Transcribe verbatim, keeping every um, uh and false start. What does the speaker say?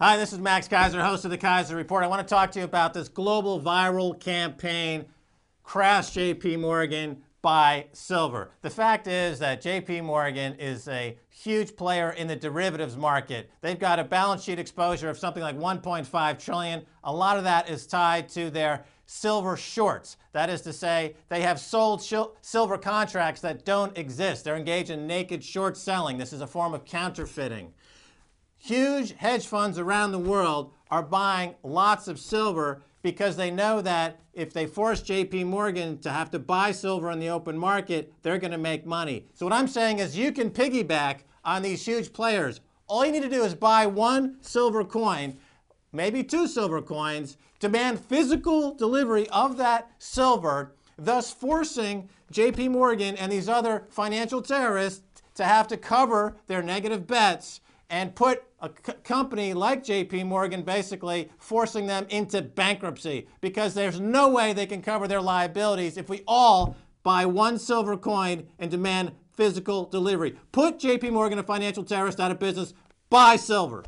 Hi, this is Max Keiser, host of the Keiser Report. I want to talk to you about this global viral campaign, Crash J P Morgan, Buy Silver. The fact is that J P Morgan is a huge player in the derivatives market. They've got a balance sheet exposure of something like one point five trillion dollars. A lot of that is tied to their silver shorts. That is to say, they have sold silver contracts that don't exist. They're engaged in naked short selling. This is a form of counterfeiting. Huge hedge funds around the world are buying lots of silver because they know that if they force J P Morgan to have to buy silver in the open market, they're going to make money. So what I'm saying is you can piggyback on these huge players. All you need to do is buy one silver coin, maybe two silver coins, demand physical delivery of that silver, thus forcing J P Morgan and these other financial terrorists to have to cover their negative bets and put a c company like J P Morgan basically forcing them into bankruptcy, because there's no way they can cover their liabilities if we all buy one silver coin and demand physical delivery. Put J P Morgan, a financial terrorist, out of business. Buy silver.